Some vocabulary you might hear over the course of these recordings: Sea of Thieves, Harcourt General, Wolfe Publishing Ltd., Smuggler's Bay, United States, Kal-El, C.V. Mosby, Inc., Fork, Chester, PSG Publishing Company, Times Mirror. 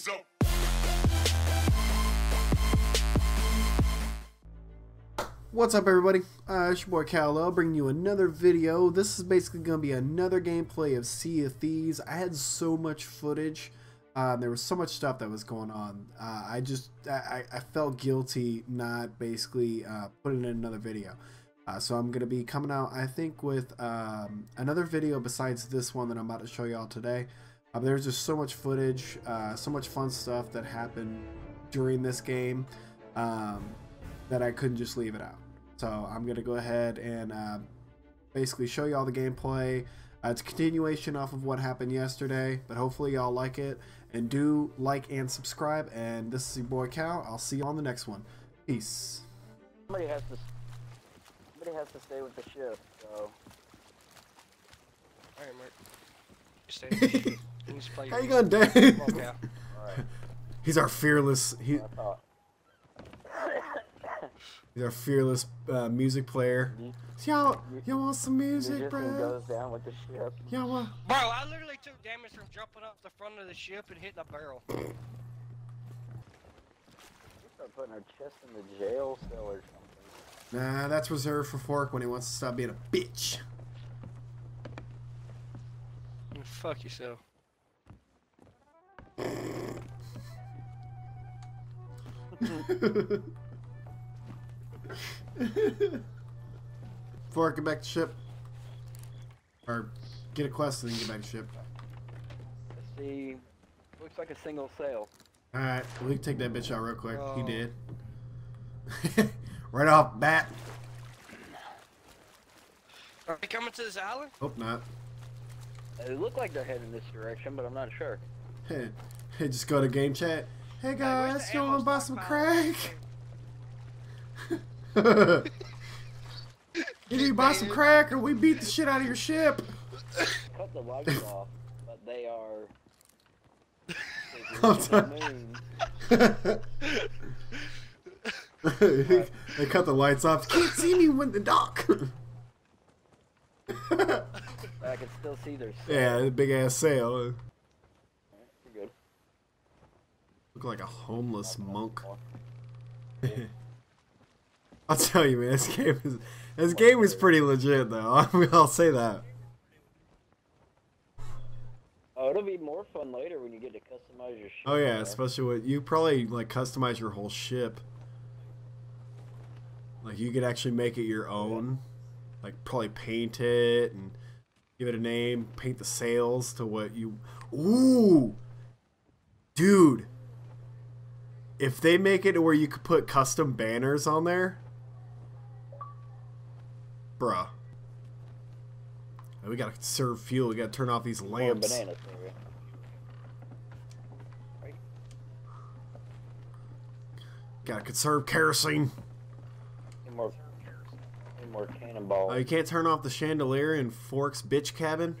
is up. What's up, everybody? It's your boy Kal-El, bringing you another video. This is basically going to be another gameplay of Sea of Thieves. I had so much footage. There was so much stuff that was going on. I felt guilty not basically putting in another video. So I'm going to be coming out, I think, with another video besides this one that I'm about to show y'all today. There's just so much footage, so much fun stuff that happened during this game that I couldn't just leave it out. So I'm going to go ahead and basically show y'all the gameplay. It's a continuation off of what happened yesterday, but hopefully y'all like it. And do like and subscribe. And this is your boy Cal. I'll see you on the next one. Peace. Somebody has to stay with the ship, so... Alright, Mark. You stay with the ship. You just play your How you gonna die? Yeah. Alright. He's our fearless... He's our fearless music player. Y'all want some music, bro? Goes down with the ship. Y'all want... Bro, I literally took damage from jumping up the front of the ship and hitting a barrel. We start putting our chest in the jail cell or something. Nah, that's reserved for Fork when he wants to stop being a bitch. Fuck yourself. Fork, get back to ship. Or get a quest and then get back to ship. Let's see. Looks like a single sail. Alright, we can take that bitch out real quick. Oh. He did. Right off bat. Are they coming to this island? Hope not. It looked like they're heading this direction, but I'm not sure. Hey, just go to game chat. Hey guys, you wanna buy some crack? Did you buy some crack, or we beat the shit out of your ship? Cut the lights off, but they are. I'm sorry. They cut the lights off. You can't see me when the dock. I can still see their sail. Yeah, the big ass sail. Right, you're good. Look like a homeless monk. I'll tell you, man, this game is pretty legit, though. I'll say that. Oh, it'll be more fun later when you get to customize your ship. Oh yeah, right? Especially when you probably like customize your whole ship. Like, you could actually make it your own. Like, probably paint it and give it a name. Paint the sails to what you... Ooh! Dude! If they make it to where you could put custom banners on there... Bruh. We gotta conserve fuel. We gotta turn off these lamps. More bananas, maybe. Right. Gotta conserve kerosene. More cannonballs. You can't turn off the chandelier in Fork's bitch cabin?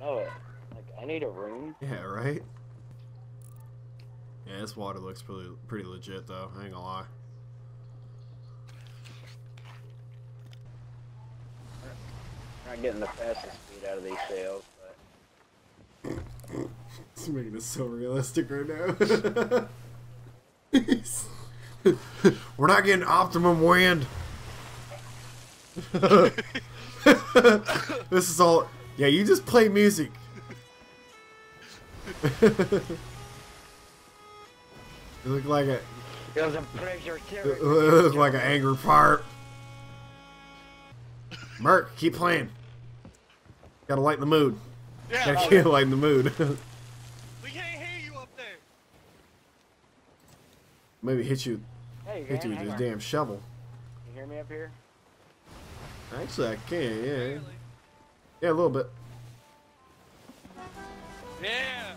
No, like, I need a room. Yeah, right? Yeah, this water looks pretty legit, though. I ain't gonna lie. I'm not getting the fastest speed out of these sails, but... It's making this so realistic right now. We're not getting optimum wind. This is all. Yeah, you just play music. You look like a. It was a pleasure too. You look like an angry pirate. Merc, keep playing. Gotta lighten the mood. Yeah, gotta lighten the mood. Maybe hit you with this damn shovel. You hear me up here? Actually, I can, yeah. Really? Yeah, a little bit. Yeah!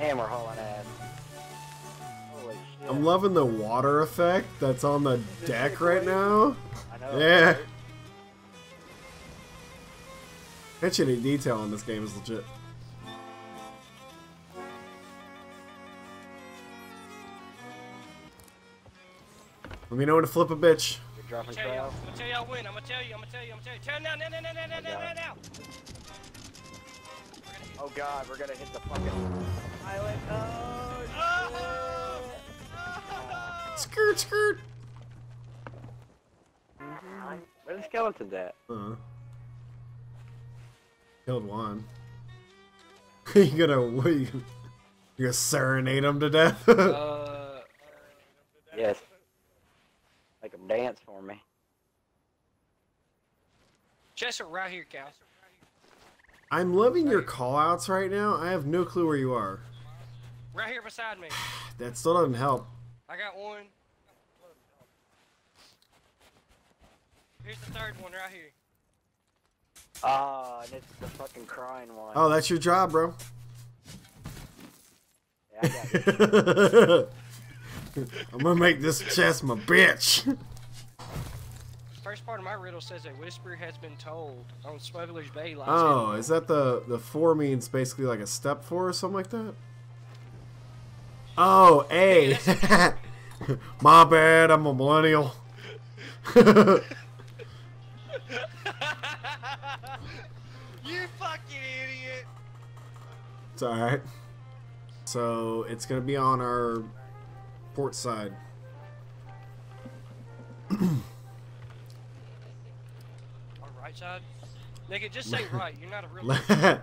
And we're hauling ass. I'm loving the water effect that's on the deck right now. I know. Yeah. Attention to detail in this game is legit. Let me know when to flip a bitch. I'm gonna tell y'all when. I'm gonna tell you. Turn now, now. Oh god, we're gonna hit the fucking island. Oh! Skirt, skirt. Where the skeletons at? Killed one. You gonna serenade him to death? Yes. Make him dance for me. Chester, right here, Cal. I'm loving your call-outs right now. I have no clue where you are. Right here beside me. That still doesn't help. I got one. Here's the third one right here. Ah, and it's the fucking crying one. Oh, that's your job, bro. Yeah, I got you. I'm gonna make this chest my bitch. First part of my riddle says a whisper has been told on Smuggler's Bay. Oh, is that the four means basically like a step four or something like that? Oh, hey. Yeah, my bad, I'm a millennial. You fucking idiot. It's alright. So it's gonna be on our port side. Our right side? Nigga, just say right. You're not a real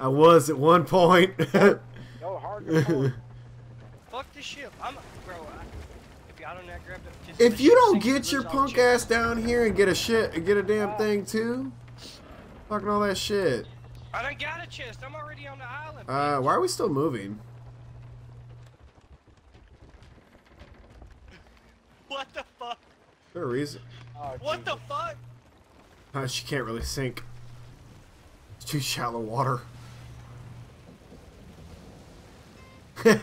I was at one point. Go hard to pull. Fuck the ship. If you don't get your punk ass down here and get a damn thing too, fucking all that shit. I done got a chest. I'm already on the island. Why are we still moving? What the fuck? Is there a reason? Oh, what the fuck? She can't really sink. It's too shallow water. There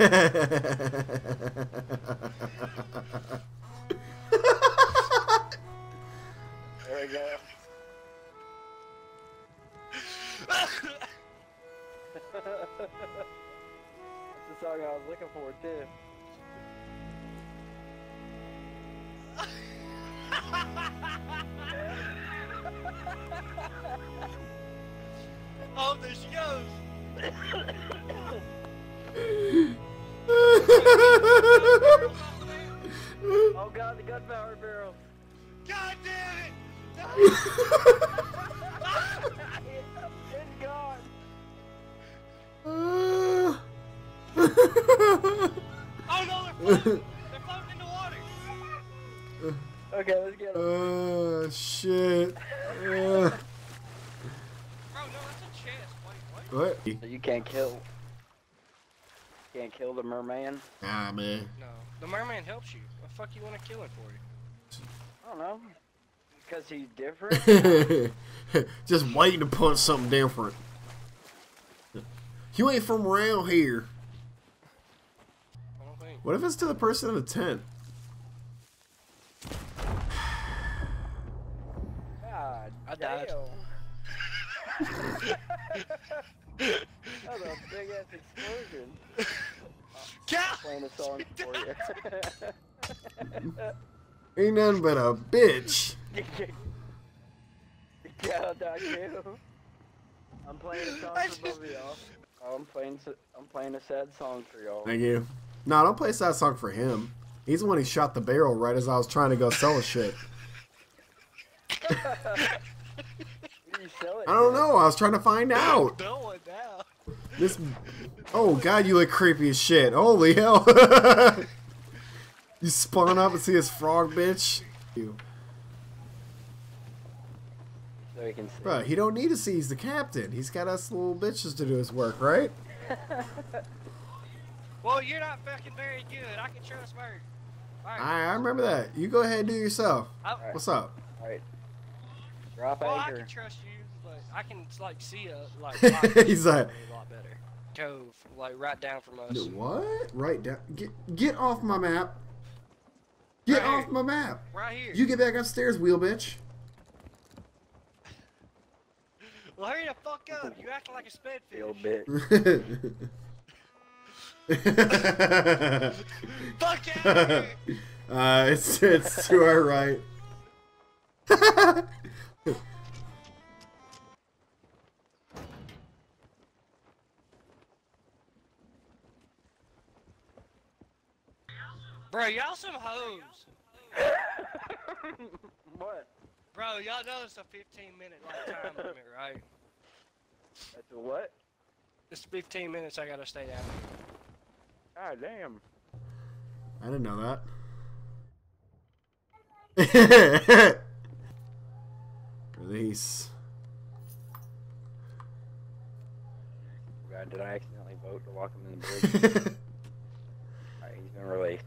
we go. That's the song I was looking for too. Oh, there she goes. Oh god, the gunpowder barrel. God damn it! No. It's gone. Oh no, they're floating. They're floating in the water. Okay, let's get them. Oh, shit. Bro, no, that's a chest. Wait, what? What? So you can't kill. Can't kill the merman? Nah, man. No. The merman helps you. What the fuck you want to kill it for? I don't know. Because he's different? Just waiting to punch something different. You ain't from around here. I don't think. What if it's to the person in the tent? God, I died. That was a big ass explosion. I'm playing a song for you. Ain't nothing but a bitch. I'm playing a song for both of y'all. I'm playing a sad song for y'all. Thank you. No, don't play a sad song for him. He's the one who shot the barrel right as I was trying to go sell his shit. I don't know. I was trying to find out. This. Oh god, you look creepy as shit. Holy hell! You spawn up and see this frog, bitch. You. So he can see. Bro, he don't need to see. He's the captain. He's got us little bitches to do his work, right? Well, you're not fucking very good. I can trust Merc. Alright, I remember that. You go ahead and do it yourself. Right. What's up? All right. Drop anchor. I can trust you, but I can like see a lot. He's like, a lot better. cove, like right down from us. What? Right down? Get off my map. Get off my map. Right here. You get back upstairs, wheel bitch. Well, hurry the fuck up. You acting like a sped fish. Wheel bitch. Fuck out of here. It's to our right. Bro, y'all some hoes. What? Bro, y'all know it's a 15-minute time limit, right? That's a what? It's 15 minutes I gotta stay down here. Ah, damn. I didn't know that. Release. God, did I accidentally vote to lock him in the bridge? Alright, he's been released.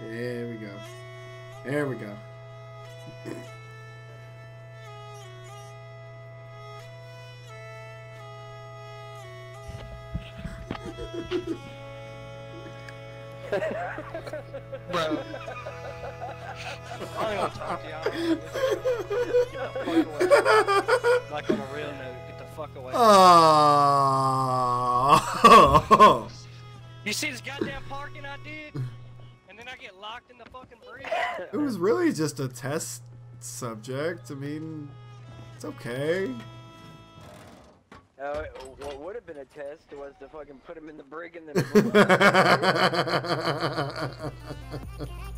There we go. There we go. Bro. I don't talk to y'all. Like on a real note, get the fuck away. Oh. You see this goddamn parking I did? And then I get locked in the fucking bridge. It was really just a test subject. I mean, it's okay. What would have been a test was to fucking put him in the brig and then.